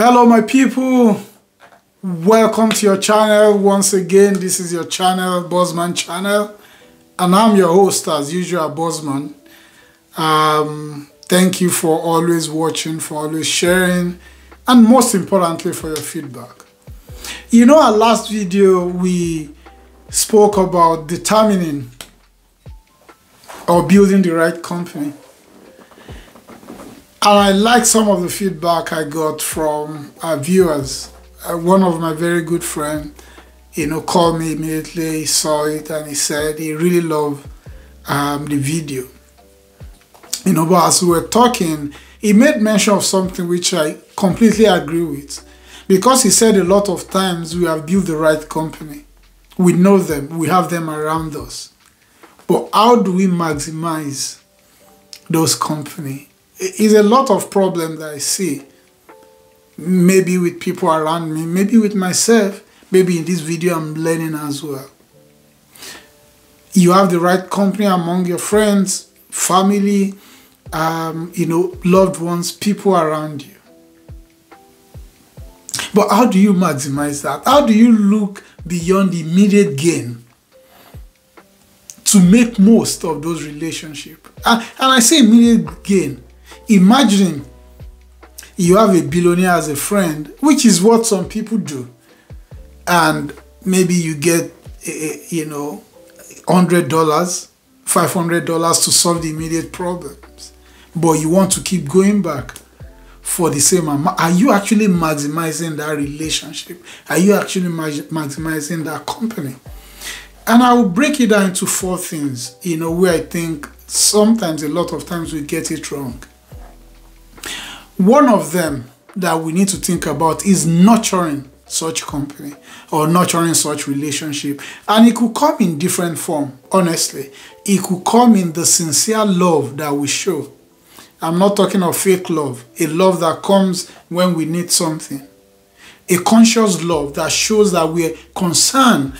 Hello my people, welcome to your channel once again. This is your channel, Bosman channel, and I'm your host as usual, Bosman. Thank you for always watching, for always sharing, and most importantly for your feedback. You know, our last video we spoke about determining or building the right company. And I like some of the feedback I got from our viewers. One of my very good friends, called me immediately, he saw it, and he said he really loved the video. But as we were talking, he made mention of something which I completely agree with, because he said a lot of times we have built the right company. We know them, we have them around us. But how do we maximize those companies? It's a lot of problems that I see, maybe with people around me, maybe with myself, maybe in this video I'm learning as well. You have the right company among your friends, family, loved ones, people around you. But how do you maximize that? How do you look beyond the immediate gain to make most of those relationships? And I say immediate gain. Imagine you have a billionaire as a friend, which is what some people do, and maybe you get, $100, $500 to solve the immediate problems, but you want to keep going back for the same amount. Are you actually maximizing that relationship? Are you actually maximizing that company? And I will break it down into four things, where I think sometimes, a lot of times, we get it wrong. One of them that we need to think about is nurturing such company or nurturing such relationship. And it could come in different form, honestly. It could come in the sincere love that we show. I'm not talking of fake love, a love that comes when we need something. A conscious love that shows that we're concerned,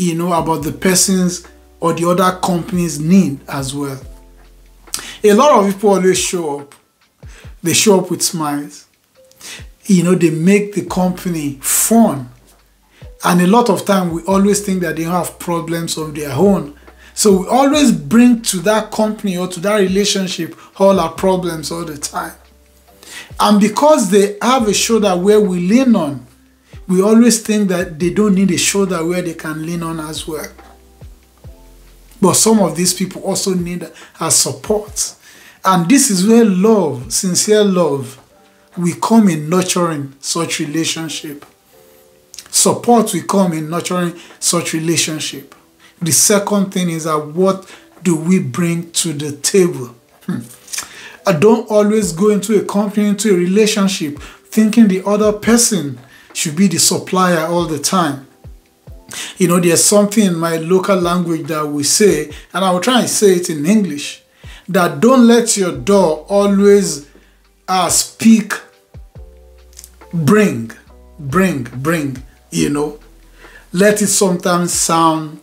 about the person's or the other company's need as well. A lot of people always show up. They show up with smiles. They make the company fun. And a lot of time we always think that they have problems of their own. So we always bring to that company or to that relationship all our problems all the time. And because they have a shoulder where we lean on, we always think that they don't need a shoulder where they can lean on as well. But some of these people also need our support. And this is where love, sincere love, will come in nurturing such relationship. Support will come in nurturing such relationship. The second thing is that what do we bring to the table? I don't always go into a company, into a relationship, thinking the other person should be the supplier all the time. There's something in my local language that we say, and I will try and say it in English, that don't let your door always speak, bring, Let it sometimes sound,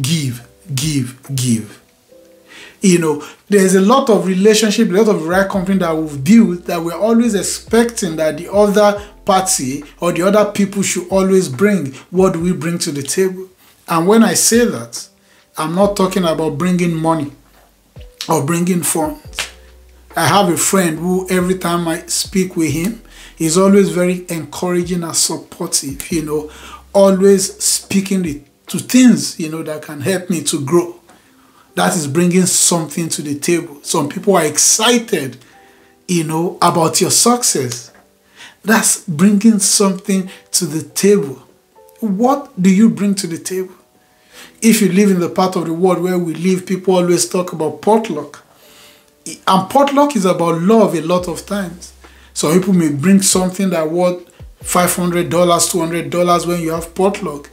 give. There's a lot of relationship, a lot of right company that we've built that we're always expecting that the other party or the other people should always bring. What do we bring to the table? And when I say that, I'm not talking about bringing money or bringing funds. I have a friend who every time I speak with him, he's always very encouraging and supportive, always speaking to things, that can help me to grow. That is bringing something to the table. Some people are excited, about your success. That's bringing something to the table. What do you bring to the table? If you live in the part of the world where we live, people always talk about potluck. And potluck is about love a lot of times. So people may bring something that worth $500, $200 when you have potluck.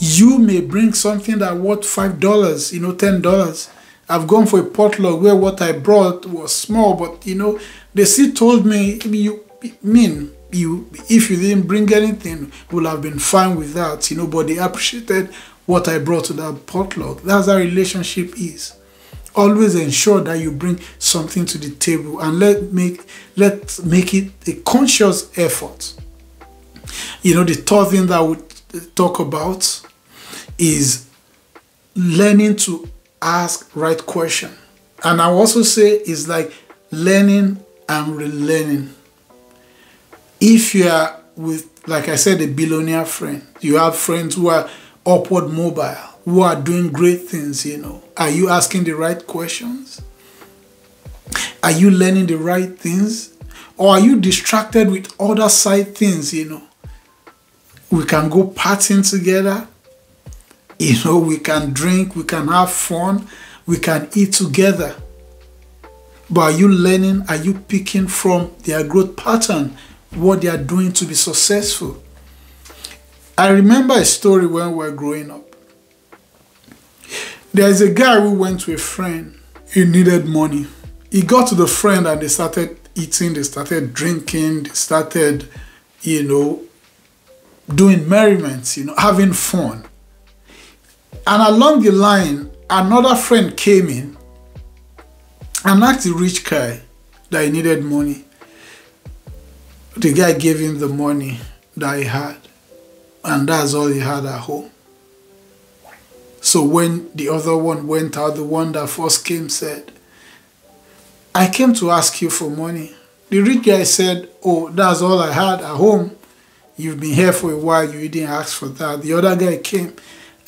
You may bring something that worth $5, $10. I've gone for a potluck where what I brought was small, but, they still told me, if you didn't bring anything, we'll have been fine with that, but they appreciated what I brought to that potluck. That's how relationship is. Always ensure that you bring something to the table, and let's make it a conscious effort. You know, the third thing that I would talk about is learning to ask right question. And I also say it's like learning and relearning. If you are with, like I said, a billionaire friend, you have friends who are upward mobile, who are doing great things, you know, are you asking the right questions? Are you learning the right things? Or are you distracted with other side things, you know? We can go partying together, you know, we can drink, we can have fun, we can eat together. But are you learning? Are you picking from their growth pattern, what they are doing to be successful? I remember a story when we were growing up. There's a guy who went to a friend. He needed money. He got to the friend and they started eating, they started drinking, they started, you know, doing merriments, you know, having fun. And along the line, another friend came in and asked the rich guy that he needed money. The guy gave him the money that he had, and that's all he had at home. So when the other one went out, the one that first came said, "I came to ask you for money." The rich guy said, "Oh, that's all I had at home. You've been here for a while, you didn't ask for that." The other guy came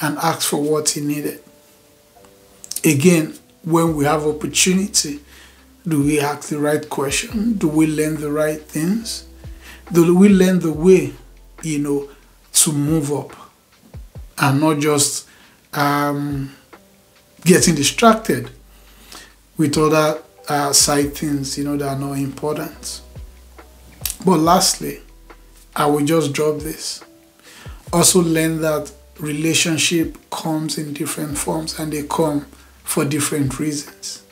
and asked for what he needed. Again, when we have opportunity, do we ask the right question? Do we learn the right things? Do we learn the way, you know, to move up, and not just getting distracted with other side things, you know, that are not important? But lastly, I will just drop this. Also learn that relationship comes in different forms and they come for different reasons.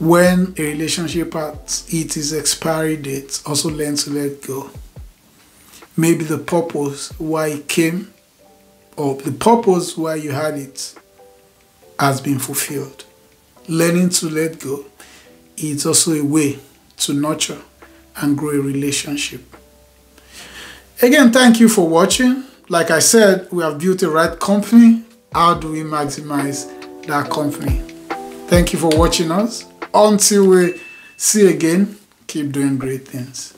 When a relationship at its expiry date, also learn to let go. Maybe the purpose why it came, or the purpose why you had it, has been fulfilled. Learning to let go is also a way to nurture and grow a relationship. Again, thank you for watching. Like I said, we have built the right company. How do we maximize that company? Thank you for watching us. Until we see again, keep doing great things.